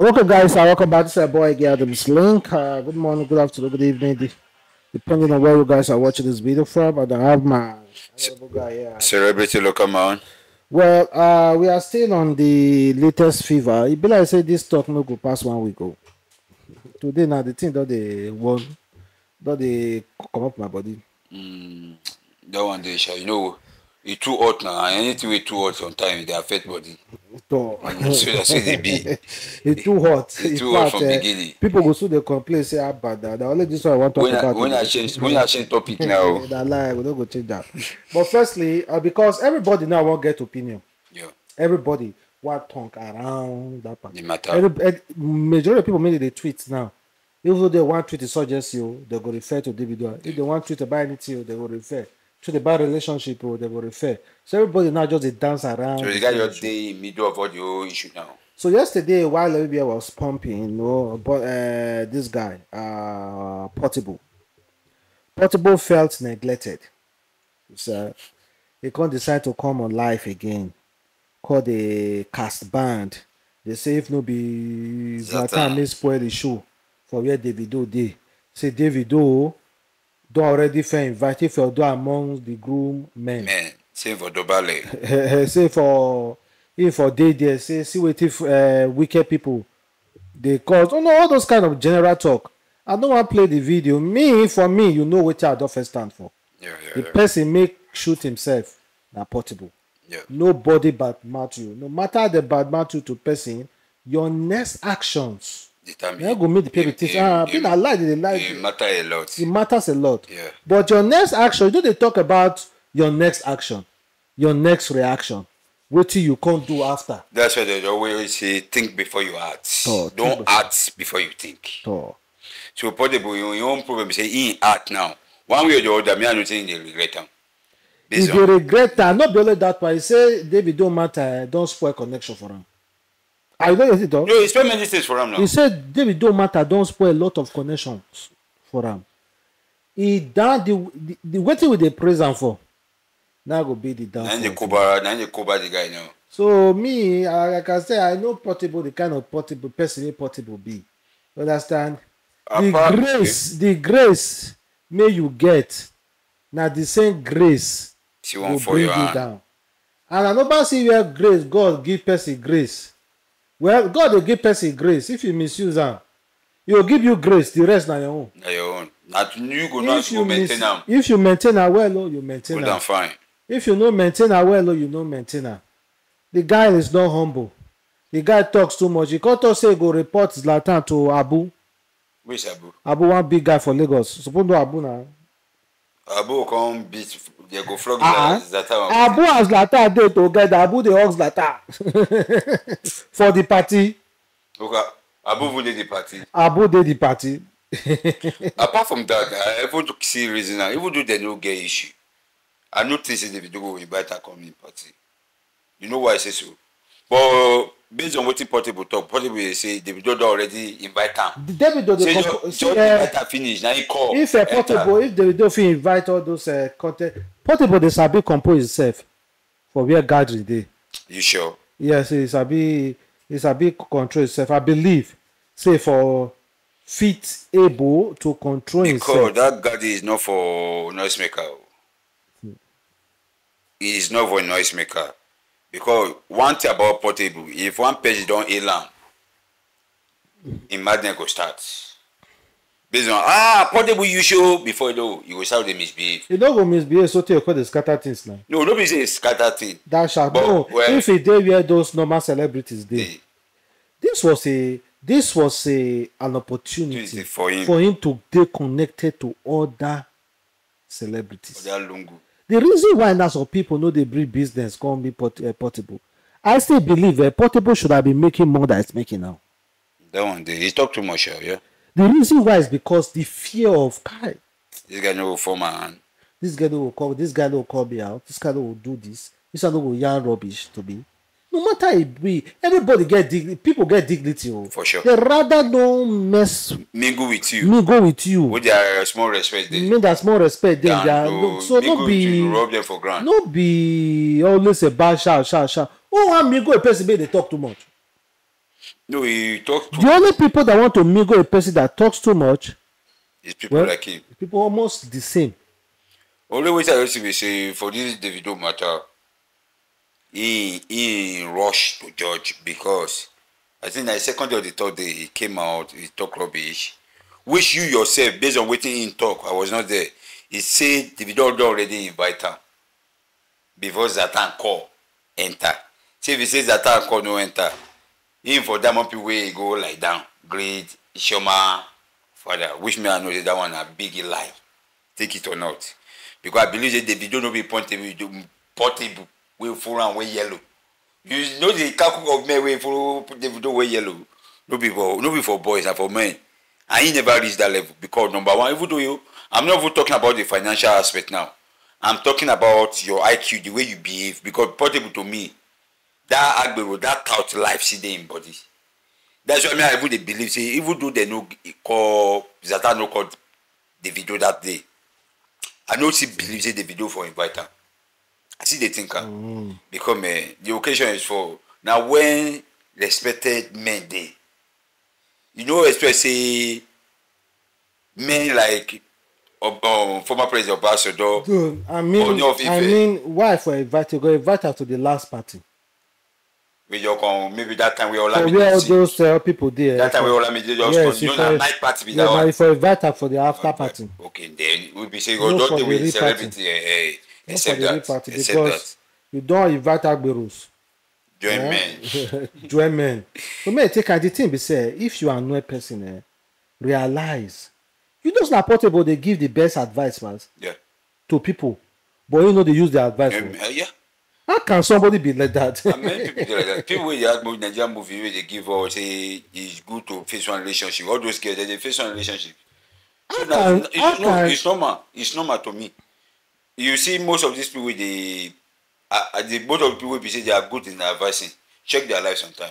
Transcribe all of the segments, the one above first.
Welcome, guys. Welcome back to Boy Girl Adams Link. Good morning, good afternoon, good evening, depending on where you guys are watching this video from. And I have my guy here. Celebrity local man. Well, we are still on the latest fever. It be like I said, this talk no go past 1 week ago. Today now the thing that they won, that they come up my body. That one day, you know. It's too hot now. Anything with too hot sometimes they affect body. So that's what they be. It's too hot. It's too hot from beginning. People go through the complaint say how bad that. Only this one I want to talk about. When I change topic now. That lie, we don't go change that. But firstly, because everybody now won't get opinion. Yeah. Everybody what tongue around that part. The matter. Majority of people made the tweets now. If they want tweet to suggest you, they go refer to Davido. If they want tweet to buy anything, they go refer. To the bad relationship, or they will refer. So everybody now just they dance around. So you got your day in middle of all the whole issue now. So yesterday, while everybody was pumping, you know, but this guy, Portable felt neglected. So he can't decide to come on live again. Call the cast band. They say if no be Zlatan may spoil the show for where Davido dey. Say Davido. Do already fair invited for do among the groom men. Men, say for Dobale. Say for if for day there, say see what if wicked people they cause. Oh no, all those kind of general talk. I don't want to play the video. For me, you know what I don't first stand for. Yeah, the person make shoot himself na Portable. Yeah. Nobody bad mouth you. No matter the bad mouth you to person, your next actions. You go meet the people. It matters a lot. It matters a lot. Yeah. But your next action, you know they talk about your next action, your next reaction. What till you can't do after. That's why they always say think before you act. Oh, don't act before you think. Oh. So Portable, your own problem say in act now. One way or the other, me I don't think they regret them. If they regret that, not only that, but he say David don't matter, don't spoil connection for him. I don't get it though. No, he spent many things for him now. He said David don't matter, don't spoil a lot of connections for him. He done the what with the prison for. Now go be the down. Now the Cobra the guy now. So me, like I say, I know Portable, the kind of Portable person Portable be. You understand? The grace may you get. Now the same grace she will for bring you down. And I nobody see where grace, God give person grace. Well, God will give person grace. If you misuse her, he will give you grace. The rest on your own. On your own. If you maintain her well, oh, you maintain her. Good and fine. If you don't maintain her well, oh, you don't maintain her. The guy is not humble. The guy talks too much. He can't talk, say go report Zlatan to Abu. Which Abu? Abu, one big guy for Lagos. Suppose no Abu now. Abu come beat. They go flog Zlatan. Abu and Zlatan they together. Abu they hug Zlatan for the party. Okay, Abu will lead the party. Abu did the party. Apart from that, I able to see reason now. Even though they no get issue, I no think say Davido go invite a coming party. You know why I say so? But based on what Portable talk, Portable say Davido already invite him. Davido finish now he call. If Portable, if Davido invite all those content, Portable they sabi compose itself for where gathering day. You sure? Yes, it's a big control itself. I believe say for fit able to control itself. Because that gathering is not for noisemaker. It is not for noisemaker. Because one thing about Portable, if one page don't elan, madness go start. Based on Portable you show before you go start to misbehave. You don't go misbehave, so you call the scatter things now. No, nobody say scatter things. That shall go. Well, if a day where those normal celebrities did, this was an opportunity for him to be connected to other celebrities. The reason why now some people know they bring business can't be Portable. I still believe Portable should have been making more than it's making now. That one day he talked too much, yeah. The reason why is because the fear of Kai. This guy will form a hand. This guy will call. This guy will call me out. This guy will do this. This guy will yarn rubbish to me. No matter if we, everybody get dignity. People get dignity. Oh. For sure. They rather don't mess. Mingle with you. Mingle with you. With their small respect. So don't be. Rob them for grand. Don't be always a bad shout. Oh, mingle a person. They talk too much. No, he talks too much. The only people that want to mingle a person that talks too much is people like him. People almost the same. Only way I used to say for this Davido matter, he rushed to judge because I think the second or the third day he came out, he talked rubbish. Which you yourself, based on what he talked, I was not there. He said Davido already invite him before Zlatan call enter. See, if he says Zlatan call no enter, even for that people way go like down. Great Chioma father, which me I know that one a big lie. Take it or not, because I believe that Davido no be Portable way full and way yellow. You know the calculus of men way full Davido way yellow. No be for boys and for men. And he never reached that level because number one, even though I'm not even talking about the financial aspect now. I'm talking about your IQ, the way you behave. Because Portable to me, that agbero, that thought life, see them in body. That's why I even believe. See, even though they no call Zlatan no called Davido that day, I don't see believe say Davido for invite am. I see the thinker because the occasion is for now when respected men dey. You know, especially men like former president Ambassador. Dude, I mean, why for invite you? Go invite her to the last party. With your maybe that time we all Olamide. We all those people there. That time we all Olamide just you know night party with that one. For invite her for the after party. Okay, then we be saying go don't do with celebrity. Except that. Because you don't invite agberos. Join men. Join men. So may take the thing be say if you are no person, realize you know it's not Portable. They give the best advice, man. Yeah. To people, but you know they use their advice. Yeah. How can somebody be like that? I mean, people be like that. People with the Nigerian movie where they give or say it's good to face one relationship. All those kids they face one relationship. So now, it's normal. It's normal to me. You see, most of these people they. Both of the people say they are good in advising. Check their life sometime.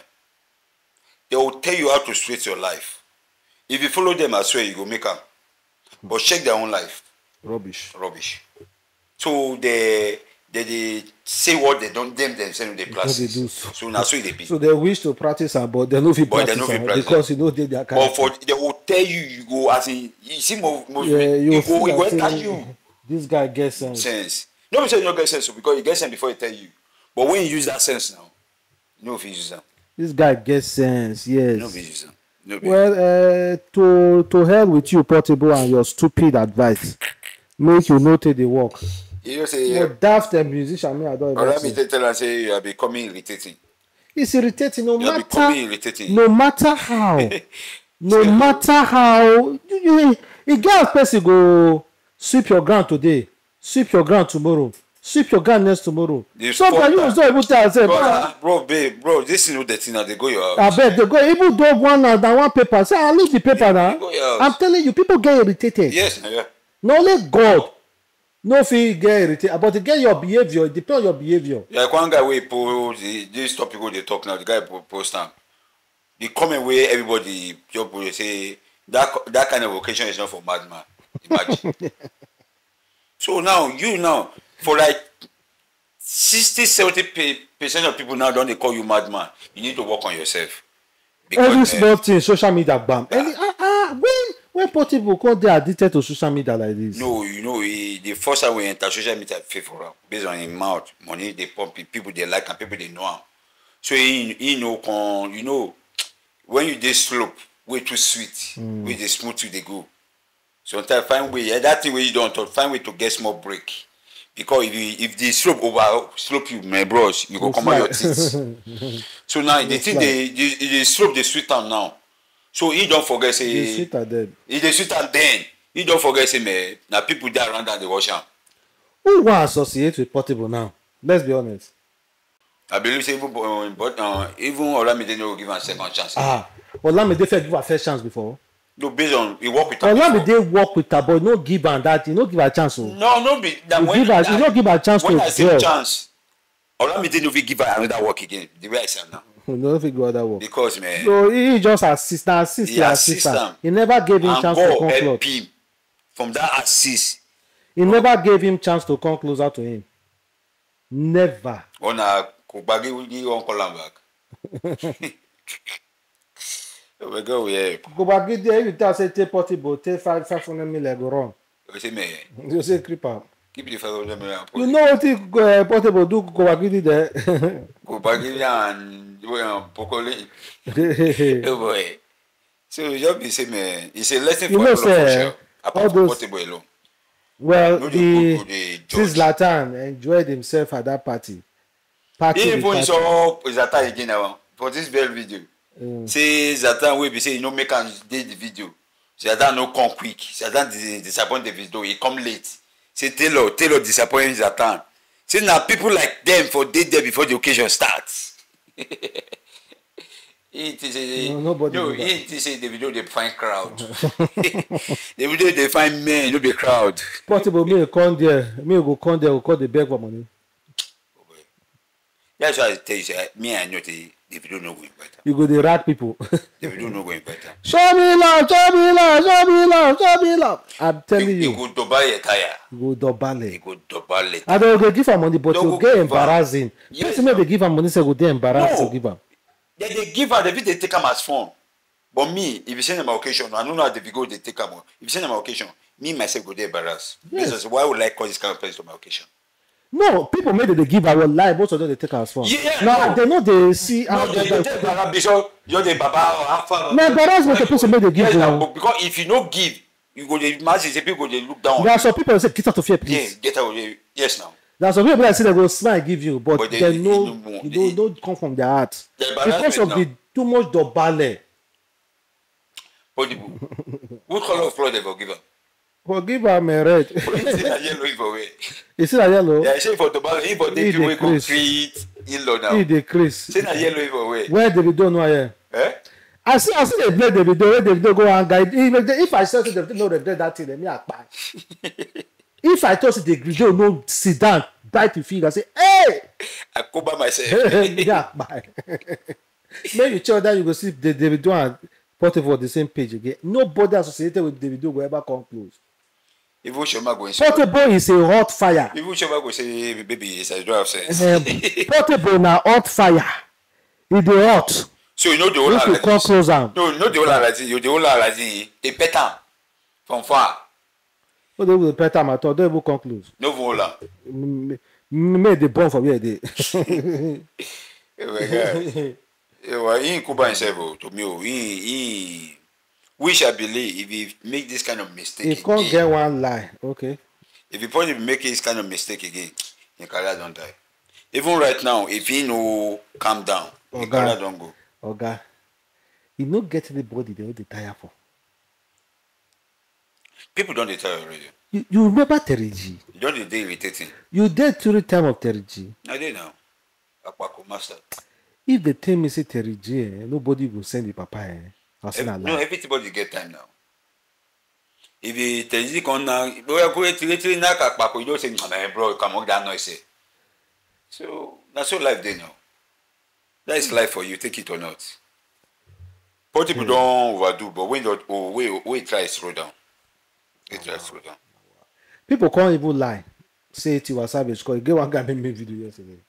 They will tell you how to straight your life. If you follow them, I swear you go make them. But check their own life. Rubbish. So they say what they don't them themselves they practice. They do so. So now so they be. So they wish to practice, but they know if practice because you know they are. But for they will tell you you go as in you see most you go like you. This guy gets sense. No, you don't get sense because you get sense before he tell you. But when you use that sense now, you know if you use that. This guy gets sense, yes. You know if you use that. Well, to hell with you, Portable, and your stupid advice. Make you not take the work. You say, you're daft and musician, I don't know. Let me tell and say you are becoming irritating. It's irritating no matter how. No matter how. You get a person go sweep your ground today. Sweep your ground tomorrow. Sweep your ground next tomorrow. Sometimes you also able to say, bro, this is what the thing that they go your house. I bet they go. Even though one paper, say I leave the paper now. I'm telling you, people get irritated. Yes, yeah. Not only God, no fee get irritated, but again your behavior. It depends on your behavior. Like one guy wey post this topic wey they talk now. The guy post am. The comment where everybody just say that kind of occasion is not for madman. Imagine. So now, for like 60–70% of people now don't they call you madman. You need to work on yourself. Because, every small thing, social media, bam. When Portable because they are addicted to social media like this. No, you know, the first time we enter social media, pay for him. Based on his mouth, money, they pump it, people they like and people they know him. So you know, when you dey slope, way too sweet, way they smooth to they go. Sometimes find way, that thing where you don't talk, find way to get small break. Because if the slope over slope you, my bros, you go come out your teeth. So now the thing they slope the sweet time now. So he don't forget say the sweet are dead. If the sweet are dead, he don't forget say me now people that around and they wash them. Who will associate with Portable now? Let's be honest. I believe say even Olamide will give him a second chance. Ah, Olamide give a first chance before. No, based on he work with her. Olamide work with her, but no give her that. You no give her chance. No, be that when you no give her chance. When I say chance, Olamide no fit give her another work again. The way I say now. No fit go another work. Because man, so he just assist her. He never gave him chance to come close. From that assist, he never gave him chance to come closer to him. Never. On a Kubagi will give on call him back. We go here. Go back there. You tell say take Portable, take 500 million go wrong. You say me. You say creeper. Keep the 500 million. You know what the Portable do? Go back there. Go back there and do a broccoli. Oh boy. So you just be say me. It's a lesson for all of us. Apart from Portable alone. Well, since Zlatan enjoyed himself at that party. Even so, Zlatan again now for this very video. See Zlatan will be saying, you know, make him did the video. Zlatan no come quick. Zlatan disappoint the video. He come late. See Taylor disappoint Zlatan. See now people like them for date there before the occasion starts. It is the video they find crowd. The video they find men, no be crowd. Portable me come there, me go come there, we call the beg for money. That's why I tell you, me and you, the video no going better. You go the rat people. The video no going better. Show me love, show me love, show me love, show me love. I'm telling you. You go double a tire. You go double it. You go double it. I don't go give her money, but you get embarrassing. Yes, maybe give her money, so go there embarrassed to give her. They give her the video, they take them as phone. But me, if you send them an occasion, I don't know how the video they take them. If you send them an occasion, me myself go there embarrassed. Yes. Because why would I call this kind of place to my occasion? No, people made they give our life, most of them they take us from. Yeah, now they know they see how they take Baba Bishop, you're the Baba or Alpha. No, but that's what the person made they give you. Because if you don't give, you go the masses, the people they look down. There are some people who say, get out of here, please. Yeah, get out of here. Yes, now. There are some people that say they will smile give you, but they know you don't come from their heart. Because of the too much the ballet. What color of floor they will give them? Forgive him a red. It's a yellow giveaway. It's a yellow. Yeah, say for Portable, if for the giveaway complete, yellow now. It decrease. It's a yellow giveaway. Where Davido no here? Eh? I see they play Davido. Where Davido go and guide. If I say to Davido no regret that thing, then me akpa. If I told Davido no sit down, bite your finger, say hey. I cover myself. Me akpa. Maybe you tell that you go see the Davido and Portable on the same page again. Nobody associated with Davido will ever come close. Even Chioma go say Portable is a hot fire. Even Chioma go say baby, I don't have sense. Portable na hot fire. It dey hot. So you know the whole already. No, you know the whole already. You the whole already. They pet am from far. No, they will pet am at all. They will come close. No voila. Make the bomb for where they. He in Cuba himself to me. He. Which I believe, if you make this kind of mistake you can't again, get one lie, okay? If you probably make this kind of mistake again, your career don't die. Even right now, if you know, calm down, your career don't go. Okay. You no get anybody they will retire for. People don't retire already. You remember Terry G? You don't dey irritating. You did through the time of Terry G. I did now. Apako master. If the team is Terry G, nobody will send the papa. No, everybody get time now. If you tell you come now, we are going to literally knock at back. You don't say, bro, come on, that noise. So that's all life they know. That is life for you, take it or not. Portable don't overdo, but when try slow down. They try slow down. People can't even lie. Say Tiwa Savage, because you get one guy made me video yesterday.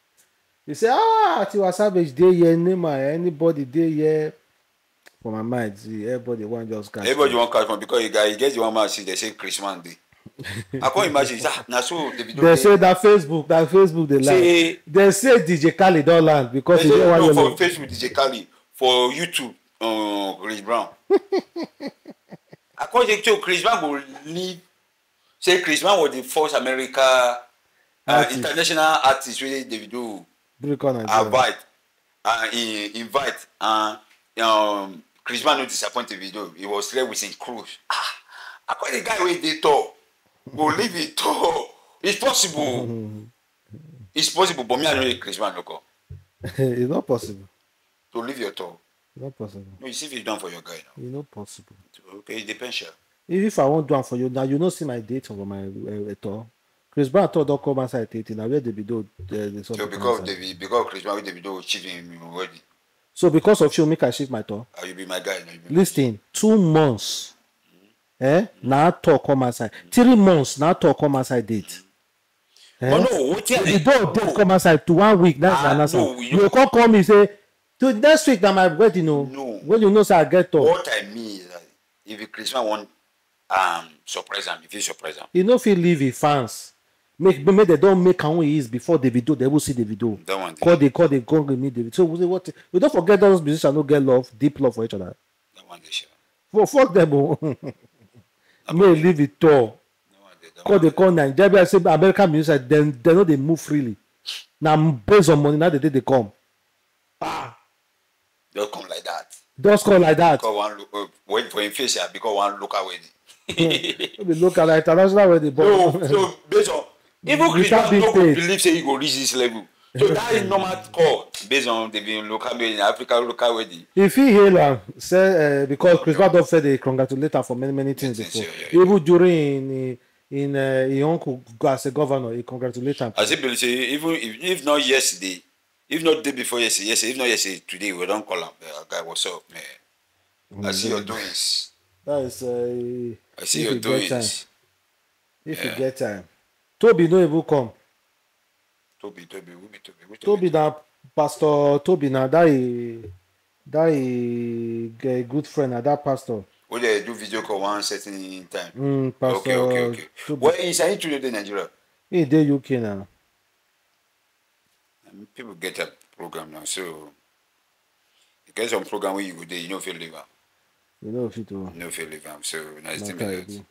You say, Tiwa Savage, they here, anybody they here. For my mind, see, everybody want just cash. Everybody want cash because he gets the one man see the same Christmas day. I can't imagine. They say that Facebook they lie. They say DJ Khaled don't land because they don't want to. No, for Facebook DJ Khaled, for YouTube, Chris Brown. I can't say to Chris Brown will leave. Say Chris Brown was the first America international artist really they do invite and. Chris Brown no disappointed video. He was there with his crew. I call the guy with the tour. Go leave it too. It's possible. It's possible, but me I know Chris Brown local. It's not possible. To leave your tour. It's not possible. No, you see if you done for your guy now. It's not possible. Okay, it depends, sure. If I won't do it for you now, you don't see my date over my tour. Chris Brown told don't come outside 18. Now where Davido so because Chris Brown with Davido cheating him already. So because of you, make I shift my tour. You be my guy. Be listen, my 2 months. Now talk come outside. 3 months. Now talk come outside date. Oh no, what you don't come outside to 1 week. That's another. No, you can't call me say Dude, next week that my wedding, you know. No. When you know, so I get up. What I mean is that if a Christian want surprise him, if you surprise him. You know if you leave his fans. Make they don't make how he is before Davido, they will see Davido. That one. Call with me, Davido. So we don't forget those musicians don't get love, deep love for each other. That one they share. Well, fuck them. May leave it all. Call the call Nigeria. I say American musicians, they know they move freely. Now based on money, now the day they come. Ah. They'll come like that. They'll come like that. Because one look, wait for inflation because one look away. We look at international where they born. No, based on even Christians don't believe say you go reach this level. So that is normal call based on the being local in Africa local wedding. If he hear say because Chris Brown don't say they congratulate her for many things before. Even during in uncle as a governor, he congratulate him. As if even if not yesterday, if not day before yesterday, if not yesterday today, we don't call him. Guy, what's up, man? I see your doings. That is I see your doings. If you get time. Toby no even come. Toby na pastor. Toby na that he good friend na that pastor. We dey do video call one certain time. Pastor. Okay. Where is he today in Nigeria? He dey UK now. People get that program now, so you get some program where you go there, you no fit leave am. So nice to meet you.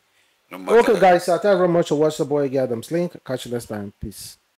No okay, guys, thank you very much for watching the boy Adam's link. Catch you next time. Peace.